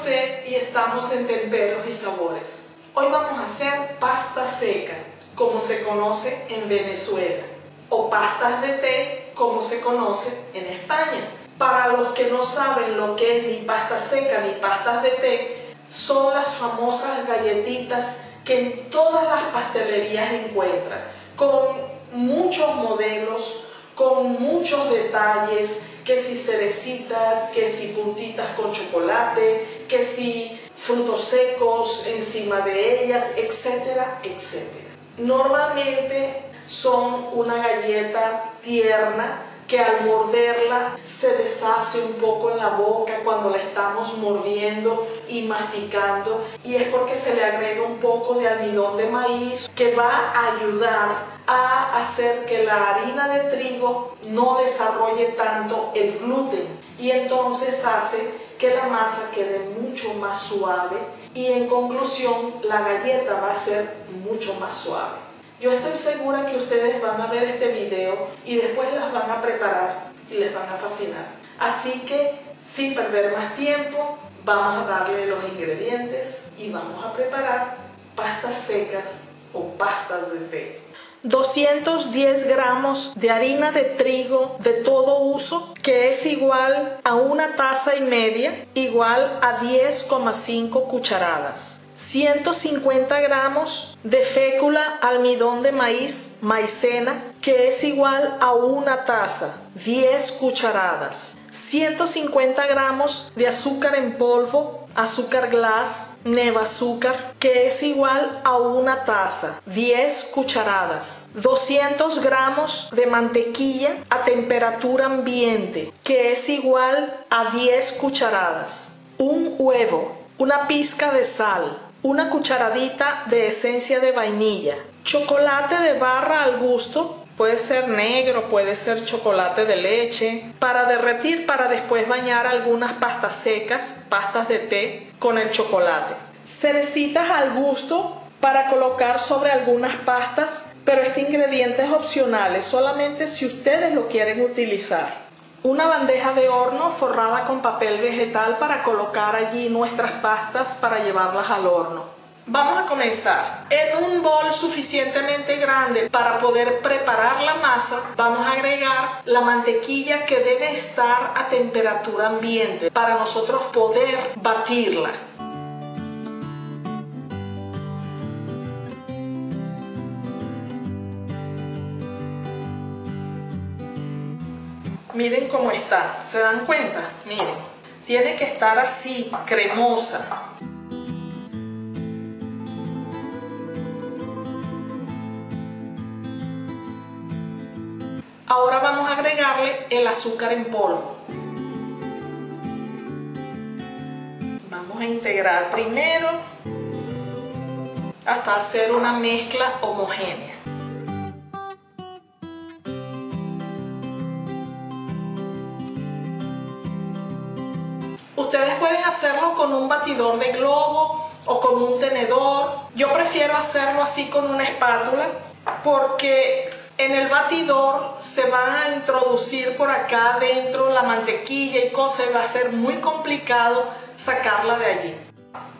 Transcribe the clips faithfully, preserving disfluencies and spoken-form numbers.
José y estamos en Temperos y Sabores. Hoy vamos a hacer pasta seca, como se conoce en Venezuela, o pastas de té, como se conoce en España. Para los que no saben lo que es ni pasta seca ni pastas de té, son las famosas galletitas que en todas las pastelerías encuentran, con muchos modelos, con muchos detalles, que si cerecitas, que si puntitas con chocolate, que si frutos secos encima de ellas, etcétera, etcétera. Normalmente son una galleta tierna que al morderla se deshace un poco en la boca cuando la estamos mordiendo y masticando, y es porque se le agrega un poco de almidón de maíz que va a ayudar a hacer que la harina de trigo no desarrolle tanto el gluten, y entonces hace que la masa quede mucho más suave y en conclusión la galleta va a ser mucho más suave. Yo estoy segura que ustedes van a ver este video y después las van a preparar y les van a fascinar. Así que sin perder más tiempo, vamos a darle los ingredientes y vamos a preparar pastas secas o pastas de té. doscientos diez gramos de harina de trigo de todo uso, que es igual a una taza y media, igual a diez coma cinco cucharadas. ciento cincuenta gramos de fécula almidón de maíz, maicena, que es igual a una taza, diez cucharadas. ciento cincuenta gramos de azúcar en polvo, azúcar glass, neva azúcar, que es igual a una taza, diez cucharadas. doscientos gramos de mantequilla a temperatura ambiente, que es igual a diez cucharadas. Un huevo, una pizca de sal, una cucharadita de esencia de vainilla, chocolate de barra al gusto, puede ser negro, puede ser chocolate de leche, para derretir, para después bañar algunas pastas secas, pastas de té con el chocolate. Cerecitas al gusto para colocar sobre algunas pastas, pero este ingrediente es opcional, solamente si ustedes lo quieren utilizar. Una bandeja de horno forrada con papel vegetal para colocar allí nuestras pastas para llevarlas al horno. Vamos a comenzar. En un bol suficientemente grande para poder preparar la masa, vamos a agregar la mantequilla que debe estar a temperatura ambiente para nosotros poder batirla. Miren cómo está, ¿se dan cuenta? Miren, tiene que estar así, cremosa. Ahora vamos a agregarle el azúcar en polvo. Vamos a integrar primero hasta hacer una mezcla homogénea. Ustedes pueden hacerlo con un batidor de globo o con un tenedor. Yo prefiero hacerlo así con una espátula porque en el batidor se van a introducir por acá dentro la mantequilla y cosas, y va a ser muy complicado sacarla de allí.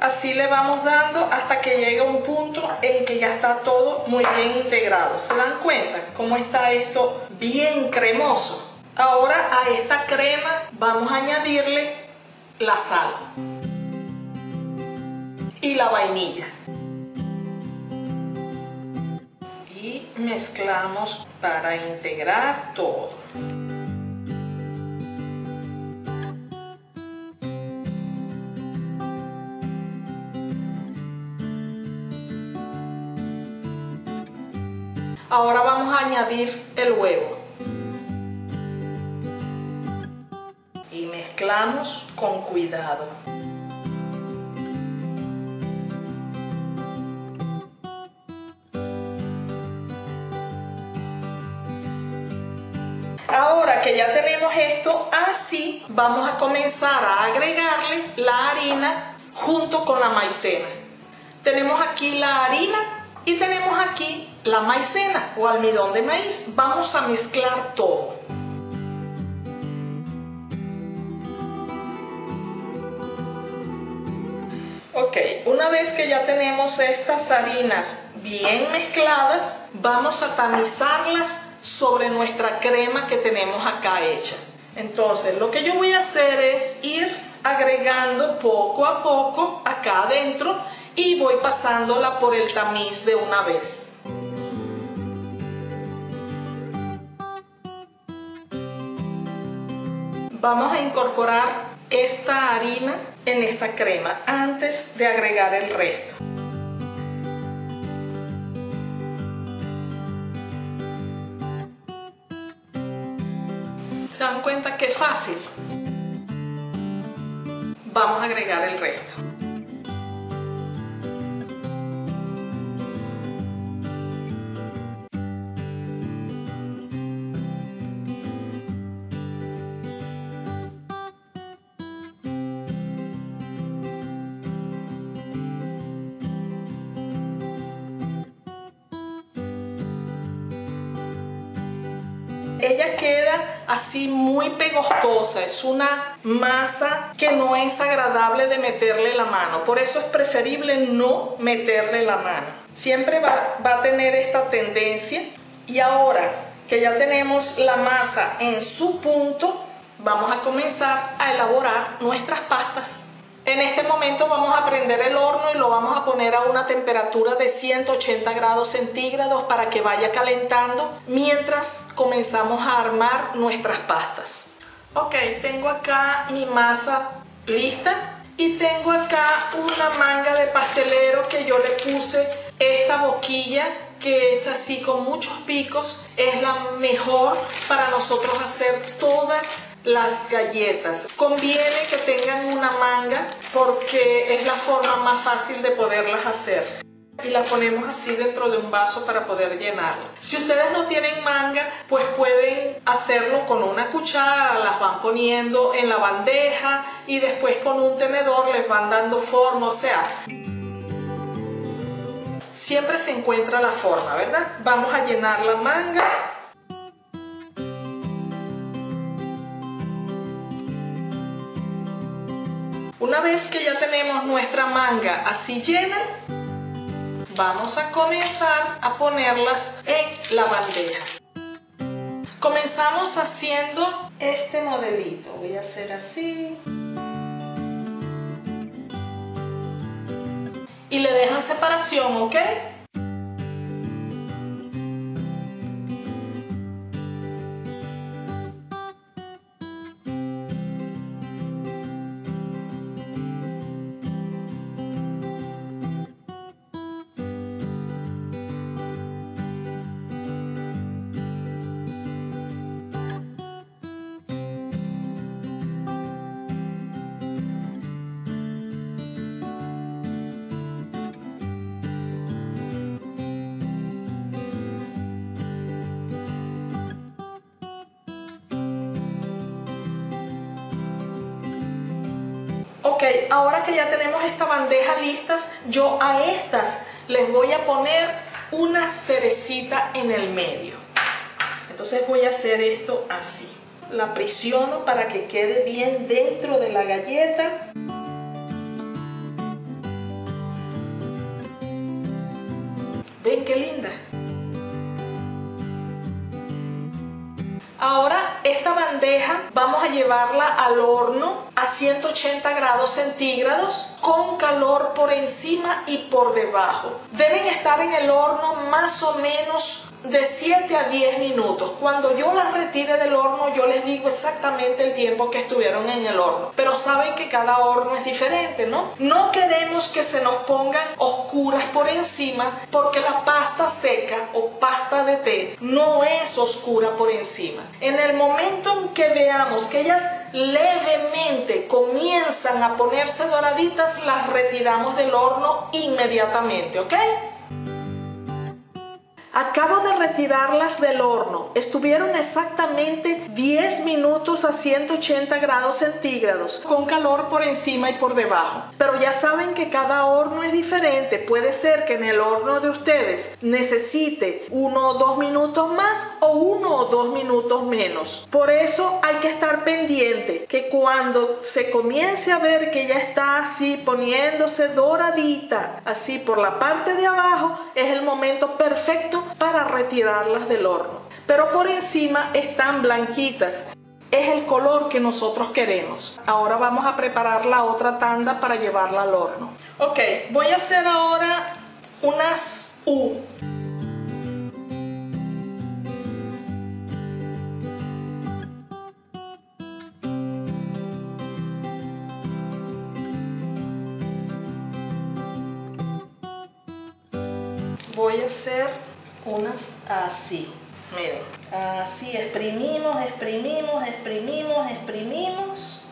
Así le vamos dando hasta que llegue un punto en que ya está todo muy bien integrado. ¿Se dan cuenta cómo está esto bien cremoso? Ahora a esta crema vamos a añadirle la sal y la vainilla y mezclamos para integrar todo. Ahora vamos a añadir el huevo y mezclamos con cuidado. Ahora que ya tenemos esto así, vamos a comenzar a agregarle la harina junto con la maicena. Tenemos aquí la harina y tenemos aquí la maicena o almidón de maíz. Vamos a mezclar todo. una vez que ya tenemos estas harinas bien mezcladas, vamos a tamizarlas sobre nuestra crema que tenemos acá hecha. Entonces, lo que yo voy a hacer es ir agregando poco a poco acá adentro y voy pasándola por el tamiz de una vez. Vamos a incorporar esta harina en esta crema antes de agregar el resto. ¿Se dan cuenta qué fácil? Vamos a agregar el resto. Ella queda así muy pegostosa, es una masa que no es agradable de meterle la mano, por eso es preferible no meterle la mano. Siempre va, va a tener esta tendencia. Y ahora que ya tenemos la masa en su punto, vamos a comenzar a elaborar nuestras pastas. En este momento vamos a prender el horno y lo vamos a poner a una temperatura de ciento ochenta grados centígrados para que vaya calentando mientras comenzamos a armar nuestras pastas. Ok, tengo acá mi masa lista y tengo acá una manga de pastelero que yo le puse esta boquilla que es así con muchos picos. Es la mejor para nosotros hacer todas las galletas. Conviene que tengan una manga porque es la forma más fácil de poderlas hacer. Y la ponemos así dentro de un vaso para poder llenarlo. Si ustedes no tienen manga, pues pueden hacerlo con una cuchara, las van poniendo en la bandeja y después con un tenedor les van dando forma, o sea, siempre se encuentra la forma, ¿verdad? Vamos a llenar la manga. Una vez que ya tenemos nuestra manga así llena, vamos a comenzar a ponerlas en la bandeja. Comenzamos haciendo este modelito. Voy a hacer así. Y le dejan separación, ¿ok? Ok, ahora que ya tenemos esta bandeja listas, yo a estas les voy a poner una cerecita en el medio. Entonces voy a hacer esto así. La aprisiono para que quede bien dentro de la galleta. ¿Ven qué linda? Ahora esta bandeja vamos a llevarla al horno a ciento ochenta grados centígrados con calor por encima y por debajo. Deben estar en el horno más o menos de siete a diez minutos. Cuando yo las retire del horno yo les digo exactamente el tiempo que estuvieron en el horno. Pero saben que cada horno es diferente, ¿no? No queremos que se nos pongan oscuras por encima porque la pasta seca o pasta de té no es oscura por encima. En el momento en que veamos que ellas levemente comienzan a ponerse doraditas, las retiramos del horno inmediatamente, ¿ok? Acabo de retirarlas del horno. Estuvieron exactamente diez minutos a ciento ochenta grados centígrados, con calor por encima y por debajo. Pero ya saben que cada horno es diferente. Puede ser que en el horno de ustedes necesite uno o dos minutos más o uno o dos minutos menos. Por eso hay que estar pendiente que cuando se comience a ver que ya está así poniéndose doradita, así por la parte de abajo, es el momento perfecto para retirarlas del horno. Pero por encima están blanquitas. Es el color que nosotros queremos. Ahora vamos a preparar la otra tanda para llevarla al horno. Ok, voy a hacer ahora unas U. Voy a hacer unas así, miren, así exprimimos, exprimimos, exprimimos, exprimimos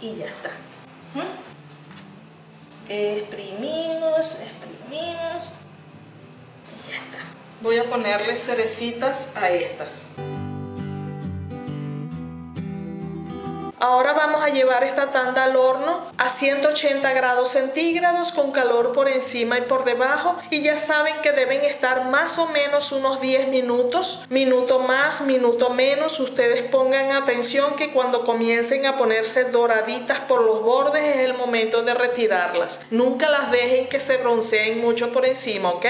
y ya está. ¿Mm? Exprimimos, exprimimos y ya está. Voy a ponerle cerecitas a estas. Ahora vamos a llevar esta tanda al horno a ciento ochenta grados centígrados con calor por encima y por debajo, y ya saben que deben estar más o menos unos diez minutos, minuto más, minuto menos. Ustedes pongan atención que cuando comiencen a ponerse doraditas por los bordes es el momento de retirarlas. Nunca las dejen que se bronceen mucho por encima, ¿ok?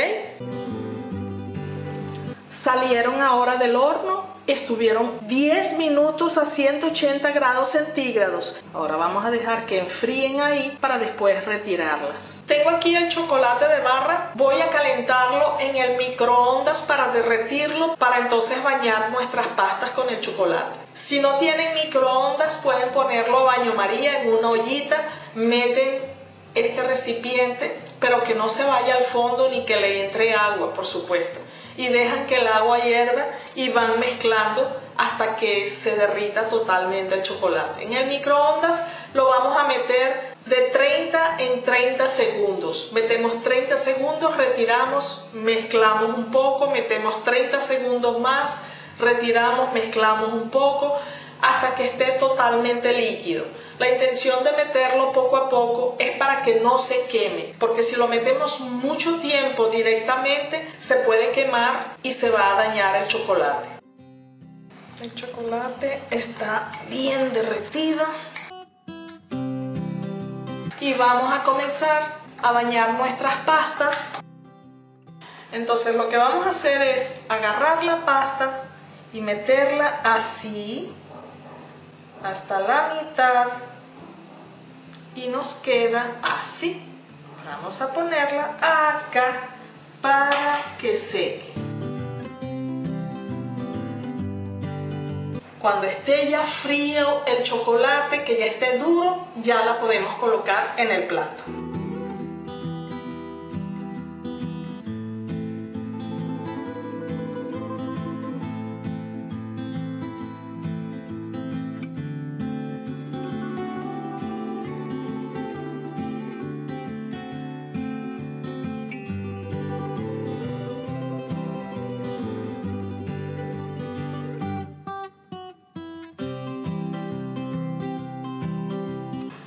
Salieron ahora del horno. Estuvieron diez minutos a ciento ochenta grados centígrados. Ahora vamos a dejar que enfríen ahí para después retirarlas. Tengo aquí el chocolate de barra. Voy a calentarlo en el microondas para derretirlo, para entonces bañar nuestras pastas con el chocolate. Si no tienen microondas, pueden ponerlo a baño maría en una ollita. Meten este recipiente, pero que no se vaya al fondo ni que le entre agua, por supuesto. Y dejan que el agua hierva y van mezclando hasta que se derrita totalmente el chocolate. En el microondas lo vamos a meter de treinta en treinta segundos. Metemos treinta segundos, retiramos, mezclamos un poco, metemos treinta segundos más, retiramos, mezclamos un poco, hasta que esté totalmente líquido. La intención de meterlo poco a poco es para que no se queme, porque si lo metemos mucho tiempo directamente se puede quemar y se va a dañar el chocolate. El chocolate está bien derretido y vamos a comenzar a bañar nuestras pastas. Entonces lo que vamos a hacer es agarrar la pasta y meterla así hasta la mitad y nos queda así. Vamos a ponerla acá para que seque. Cuando esté ya frío el chocolate, que ya esté duro, ya la podemos colocar en el plato.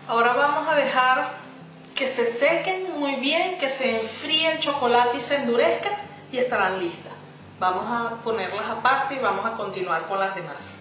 Ahora vamos a dejar que se sequen muy bien, que se enfríe el chocolate y se endurezca, y estarán listas. Vamos a ponerlas aparte y vamos a continuar con las demás.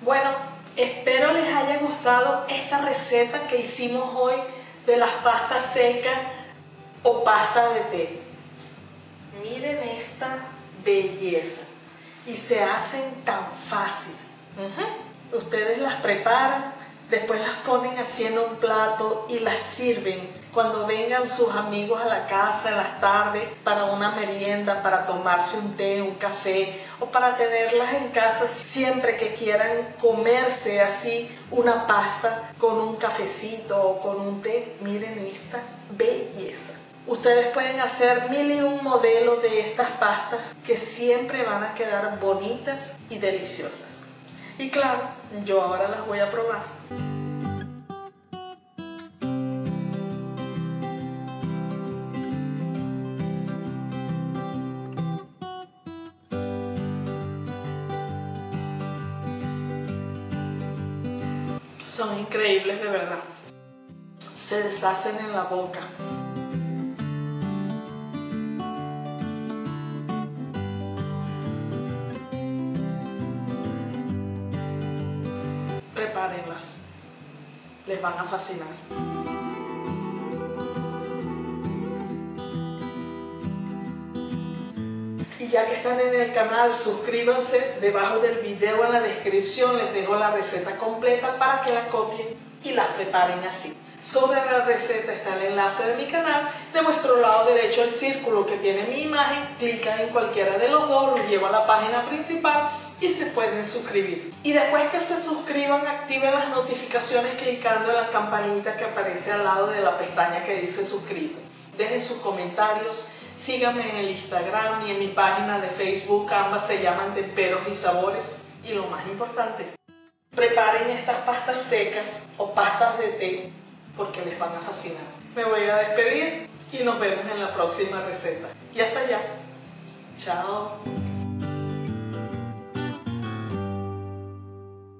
Bueno, espero les haya gustado esta receta que hicimos hoy de las pastas secas o pasta de té. Miren esta belleza, y se hacen tan fácil. Uh-huh. Ustedes las preparan, Después las ponen así en un plato y las sirven cuando vengan sus amigos a la casa en las tardes para una merienda, para tomarse un té, un café, o para tenerlas en casa siempre que quieran comerse así una pasta con un cafecito o con un té. Miren esta belleza. Ustedes pueden hacer mil y un modelos de estas pastas que siempre van a quedar bonitas y deliciosas. Y claro, yo ahora las voy a probar. Son increíbles, de verdad. Se deshacen en la boca. Prepárenlas, les van a fascinar. Y ya que están en el canal, suscríbanse. Debajo del video en la descripción les dejo la receta completa para que la copien y las preparen así. Sobre la receta está el enlace de mi canal. De vuestro lado derecho el círculo que tiene mi imagen, clican en cualquiera de los dos, los lleva a la página principal y se pueden suscribir. Y después que se suscriban, activen las notificaciones clicando en la campanita que aparece al lado de la pestaña que dice suscrito. Dejen sus comentarios, síganme en el Instagram y en mi página de Facebook, ambas se llaman Temperos y Sabores. Y lo más importante, preparen estas pastas secas o pastas de té porque les van a fascinar. Me voy a despedir y nos vemos en la próxima receta. Y hasta allá. Chao.